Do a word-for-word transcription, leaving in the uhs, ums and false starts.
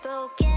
spoken.